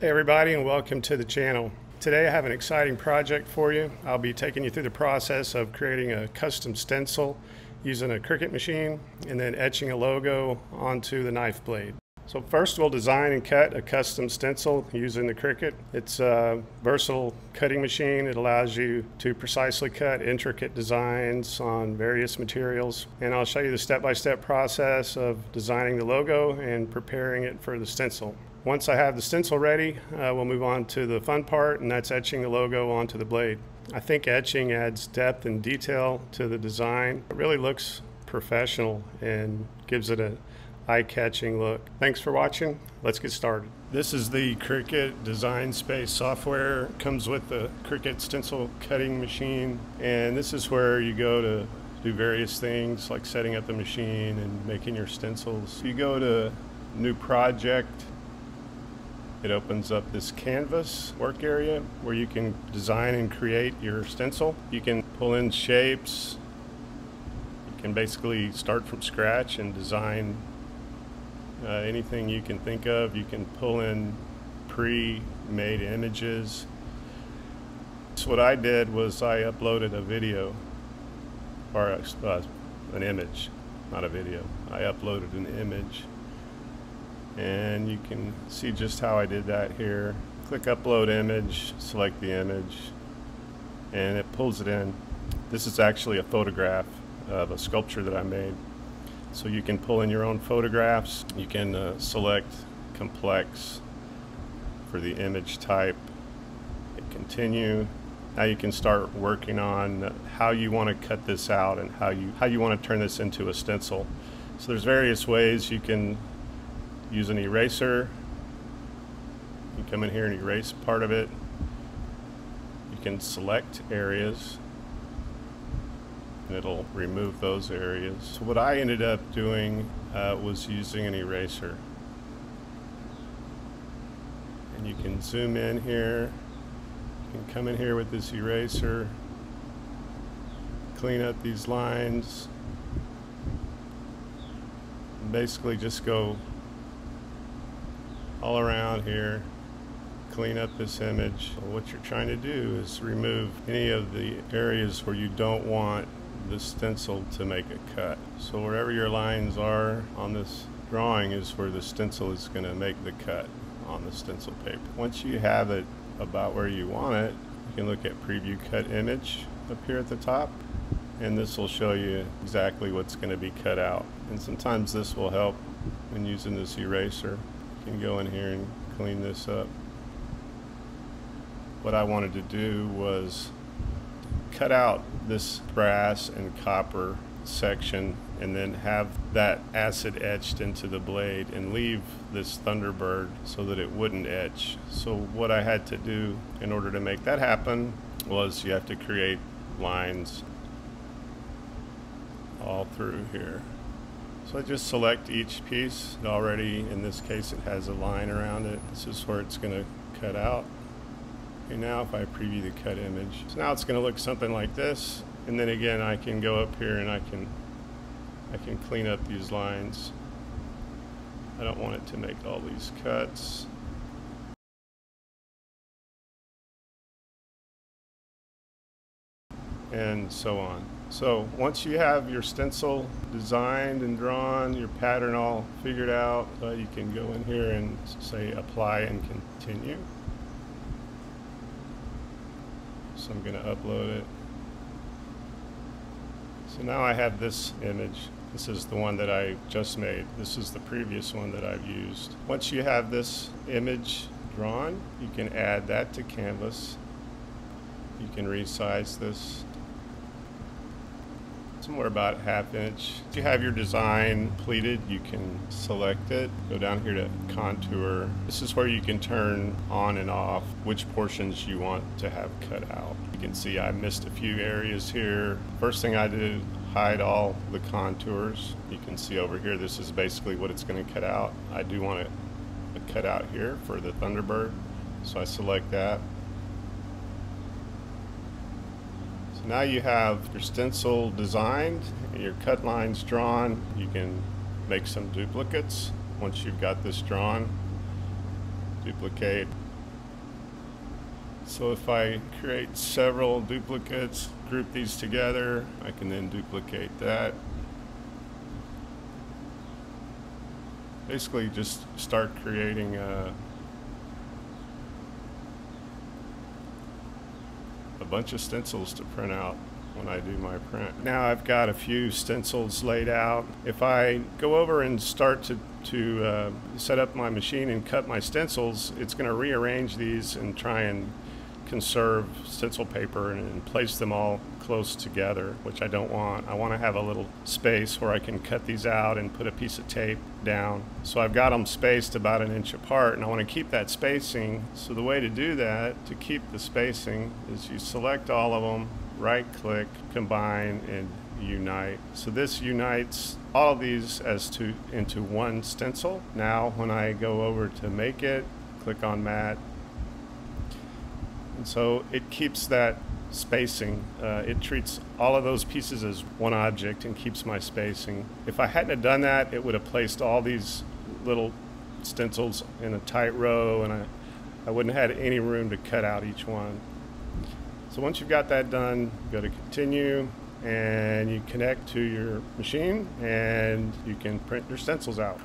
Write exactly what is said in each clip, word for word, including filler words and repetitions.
Hey everybody, and welcome to the channel. Today I have an exciting project for you. I'll be taking you through the process of creating a custom stencil using a Cricut machine and then etching a logo onto the knife blade. So first we'll design and cut a custom stencil using the Cricut. It's a versatile cutting machine. It allows you to precisely cut intricate designs on various materials. And I'll show you the step-by-step process of designing the logo and preparing it for the stencil. Once I have the stencil ready, uh, we'll move on to the fun part, and that's etching the logo onto the blade. I think etching adds depth and detail to the design. It really looks professional and gives it an eye-catching look. Thanks for watching. Let's get started. This is the Cricut Design Space software. It comes with the Cricut stencil cutting machine, and this is where you go to do various things like setting up the machine and making your stencils. You go to New Project. It opens up this canvas work area where you can design and create your stencil. You can pull in shapes. You can basically start from scratch and design uh, anything you can think of. You can pull in pre-made images. So what I did was I uploaded a video, or uh, an image, not a video. I uploaded an image. And you can see just how I did that here. Click upload image, select the image, and it pulls it in. This is actually a photograph of a sculpture that I made. So you can pull in your own photographs. You can uh, select complex for the image type. Hit continue. Now you can start working on how you want to cut this out and how you, how you want to turn this into a stencil. So there's various ways you can use an eraser. You come in here and erase part of it. You can select areas and it'll remove those areas. So what I ended up doing uh, was using an eraser. And you can zoom in here. You can come in here with this eraser, clean up these lines, and basically just go all around here, clean up this image. What you're trying to do is remove any of the areas where you don't want the stencil to make a cut. So wherever your lines are on this drawing is where the stencil is going to make the cut on the stencil paper. Once you have it about where you want it, you can look at preview cut image up here at the top, and this will show you exactly what's going to be cut out. And sometimes this will help when using this eraser. Can go in here and clean this up. What I wanted to do was cut out this brass and copper section and then have that acid etched into the blade and leave this Thunderbird so that it wouldn't etch. So what I had to do in order to make that happen was you have to create lines all through here. So I just select each piece. Already, in this case, it has a line around it. This is where it's going to cut out. Okay, now if I preview the cut image, so now it's going to look something like this. And then again, I can go up here and I can, I can clean up these lines. I don't want it to make all these cuts. And so on. So once you have your stencil designed and drawn, your pattern all figured out, uh, you can go in here and say apply and continue. So I'm going to upload it. So now I have this image. This is the one that I just made. This is the previous one that I've used. Once you have this image drawn, you can add that to canvas. You can resize this somewhere about half inch. If you have your design pleated, you can select it. Go down here to contour. This is where you can turn on and off which portions you want to have cut out. You can see I missed a few areas here. First thing I did, hide all the contours. You can see over here, this is basically what it's going to cut out. I do want it to cut out here for the Thunderbird, so I select that. Now you have your stencil designed, your cut lines drawn. You can make some duplicates. Once you've got this drawn, duplicate, So if I create several duplicates, group these together, I can then duplicate that. Basically just start creating a, a bunch of stencils to print out when I do my print. Now I've got a few stencils laid out. If I go over and start to, to uh, set up my machine and cut my stencils, it's going to rearrange these and try and conserve stencil paper and, and place them all close together, which I don't want. I want to have a little space where I can cut these out and put a piece of tape down. So I've got them spaced about an inch apart, and I want to keep that spacing. So the way to do that, to keep the spacing, is you select all of them, right click, combine, and unite. So this unites all of these as to into one stencil. Now when I go over to make it, click on mat. And so it keeps that spacing. Uh, it treats all of those pieces as one object and keeps my spacing. If I hadn't have done that, it would have placed all these little stencils in a tight row, and I, I wouldn't have had any room to cut out each one. So once you've got that done, go to continue, and you connect to your machine, and you can print your stencils out.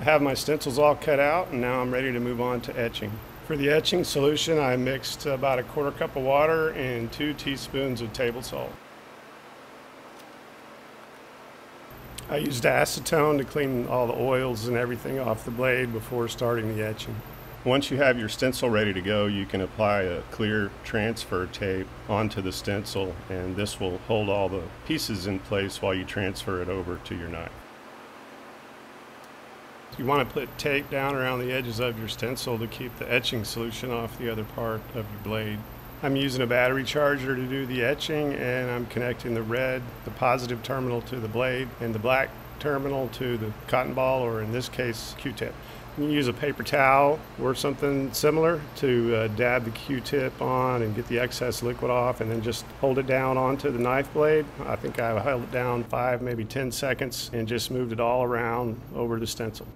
I have my stencils all cut out, and now I'm ready to move on to etching. For the etching solution, I mixed about a quarter cup of water and two teaspoons of table salt. I used acetone to clean all the oils and everything off the blade before starting the etching. Once you have your stencil ready to go, you can apply a clear transfer tape onto the stencil, and this will hold all the pieces in place while you transfer it over to your knife. You want to put tape down around the edges of your stencil to keep the etching solution off the other part of your blade. I'm using a battery charger to do the etching, and I'm connecting the red, the positive terminal, to the blade, and the black terminal to the cotton ball, or in this case, Q-tip. You can use a paper towel or something similar to uh, dab the Q-tip on and get the excess liquid off, and then just hold it down onto the knife blade. I think I held it down five, maybe ten seconds, and just moved it all around over the stencil.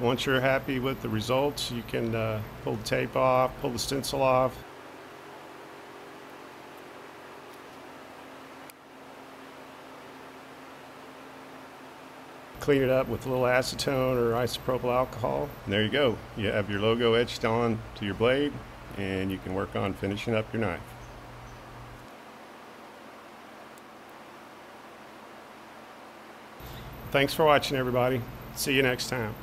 Once you're happy with the results, you can uh, pull the tape off, pull the stencil off. Clean it up with a little acetone or isopropyl alcohol. And there you go. You have your logo etched on to your blade, and you can work on finishing up your knife. Thanks for watching, everybody. See you next time.